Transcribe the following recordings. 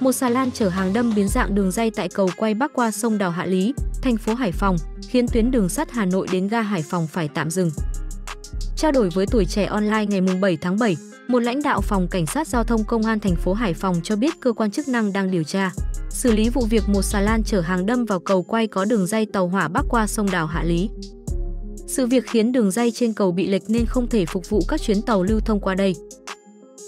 một xà lan chở hàng đâm biến dạng đường ray tại cầu Quay bắc qua sông Đào Hạ Lý, thành phố Hải Phòng, khiến tuyến đường sắt Hà Nội đến ga Hải Phòng phải tạm dừng. Trao đổi với Tuổi Trẻ Online ngày 7 tháng 7, một lãnh đạo phòng cảnh sát giao thông công an thành phố Hải Phòng cho biết cơ quan chức năng đang điều tra, xử lý vụ việc một xà lan chở hàng đâm vào cầu Quay có đường ray tàu hỏa bắc qua sông Đào Hạ Lý. Sự việc khiến đường ray trên cầu bị lệch nên không thể phục vụ các chuyến tàu lưu thông qua đây.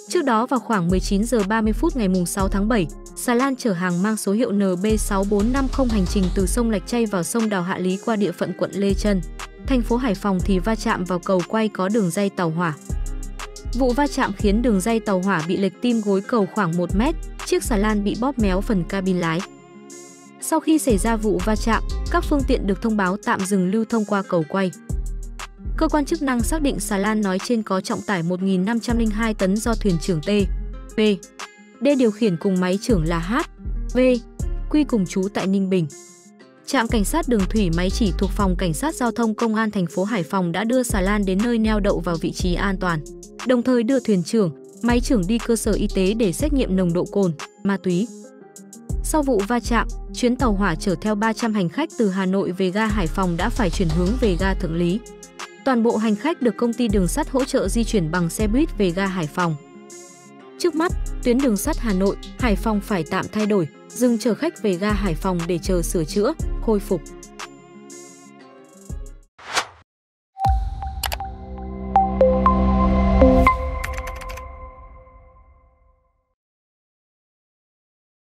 Trước đó vào khoảng 19:30 ngày 6 tháng 7, xà lan chở hàng mang số hiệu NB6450 hành trình từ sông Lạch Tray vào sông Đào Hạ Lý qua địa phận quận Lê Chân, thành phố Hải Phòng thì va chạm vào cầu Quay có đường ray tàu hỏa. Vụ va chạm khiến đường ray tàu hỏa bị lệch tim gối cầu khoảng 1 mét, chiếc xà lan bị bóp méo phần cabin lái. Sau khi xảy ra vụ va chạm, các phương tiện được thông báo tạm dừng lưu thông qua cầu Quay. Cơ quan chức năng xác định xà lan nói trên có trọng tải 1.502 tấn do thuyền trưởng T.V.D điều khiển cùng máy trưởng là H.V.Q cùng trú tại Ninh Bình. Trạm cảnh sát đường thủy máy chỉ thuộc phòng cảnh sát giao thông công an thành phố Hải Phòng đã đưa xà lan đến nơi neo đậu vào vị trí an toàn, đồng thời đưa thuyền trưởng, máy trưởng đi cơ sở y tế để xét nghiệm nồng độ cồn, ma túy. Sau vụ va chạm, chuyến tàu hỏa chở theo 300 hành khách từ Hà Nội về ga Hải Phòng đã phải chuyển hướng về ga Thượng Lý. Toàn bộ hành khách được công ty đường sắt hỗ trợ di chuyển bằng xe buýt về ga Hải Phòng. Trước mắt, tuyến đường sắt Hà Nội, Hải Phòng phải tạm thay đổi, dừng chở khách về ga Hải Phòng để chờ sửa chữa, khôi phục.